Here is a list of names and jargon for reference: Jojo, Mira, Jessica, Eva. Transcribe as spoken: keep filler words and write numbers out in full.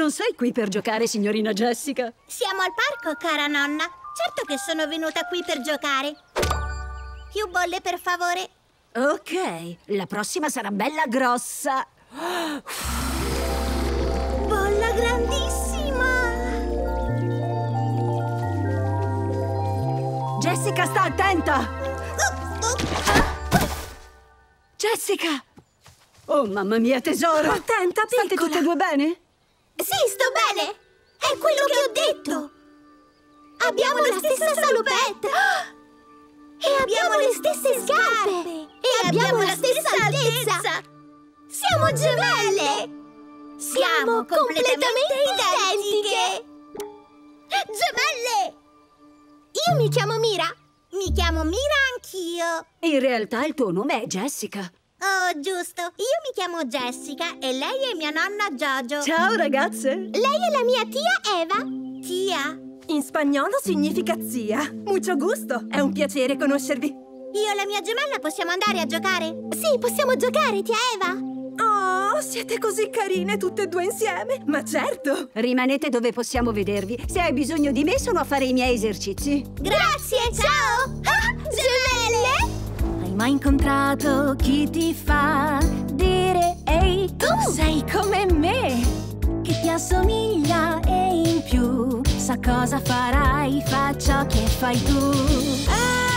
Non sei qui per giocare, signorina Jessica? Siamo al parco, cara nonna. Certo che sono venuta qui per giocare. Più bolle, per favore. Ok, la prossima sarà bella grossa. Bolla grandissima! Jessica, sta attenta! Uh, uh, uh, uh. Jessica! Oh, mamma mia, tesoro! Attenta, piccola! State tutte e due bene? Sì, sto bene! È quello che ho detto! Abbiamo la stessa salopetta! E abbiamo le stesse scarpe! E abbiamo la stessa altezza! Siamo gemelle! Siamo completamente identiche! Gemelle! Io mi chiamo Mira! Mi chiamo Mira anch'io! In realtà il tuo nome è Jessica! Oh, giusto! Io mi chiamo Jessica e lei è mia nonna Jojo. Ciao, ragazze! Lei è la mia tia Eva. Tia? In spagnolo significa zia. Mucho gusto! È un piacere conoscervi. Io e la mia gemella possiamo andare a giocare? Sì, possiamo giocare, tia Eva! Oh, siete così carine tutte e due insieme! Ma certo! Rimanete dove possiamo vedervi. Se hai bisogno di me, sono a fare i miei esercizi. Grazie, ciao! Ah, gemelle! Ma incontrato chi ti fa dire ehi, tu sei come me, che ti assomiglia e in più sa cosa farai, fa ciò che fai tu. Ah!